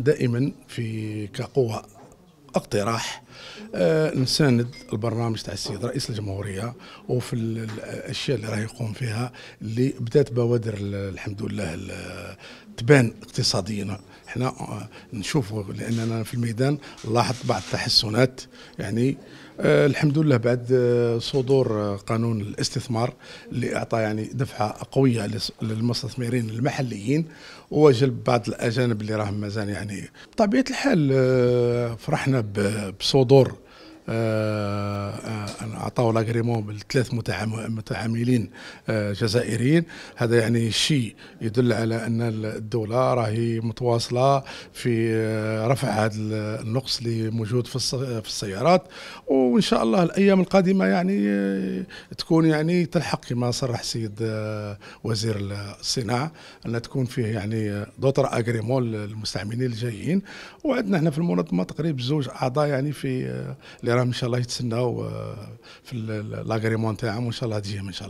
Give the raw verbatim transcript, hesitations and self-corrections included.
دائما في كقوة اقتراح آه نساند البرنامج تاع السيد رئيس الجمهورية وفي الأشياء اللي راه يقوم فيها اللي بدات بوادر الحمد لله تبان اقتصاديا. احنا نشوفوا لأننا في الميدان نلاحظ بعض التحسنات، يعني الحمد لله بعد صدور قانون الاستثمار اللي أعطى يعني دفعة قوية للمستثمرين المحليين وجلب بعض الأجانب اللي راهم مازال يعني بطبيعة الحال فرحنا بصدور أعطاو لاغريمون لثلاث متعاملين جزائريين. هذا يعني شيء يدل على أن الدولة راهي متواصلة في رفع هذا النقص اللي موجود في السيارات، وإن شاء الله الأيام القادمة يعني تكون يعني تلحق كما صرح السيد وزير الصناعة أن تكون فيه يعني دوطر أغريمون للمستعملين الجايين. وعندنا احنا في المنظمة تقريبا زوج أعضاء يعني في اللي راهم ان شاء الله يتسناو في لاغريمون تاعهم، وان شاء الله تجيهم ان شاء الله.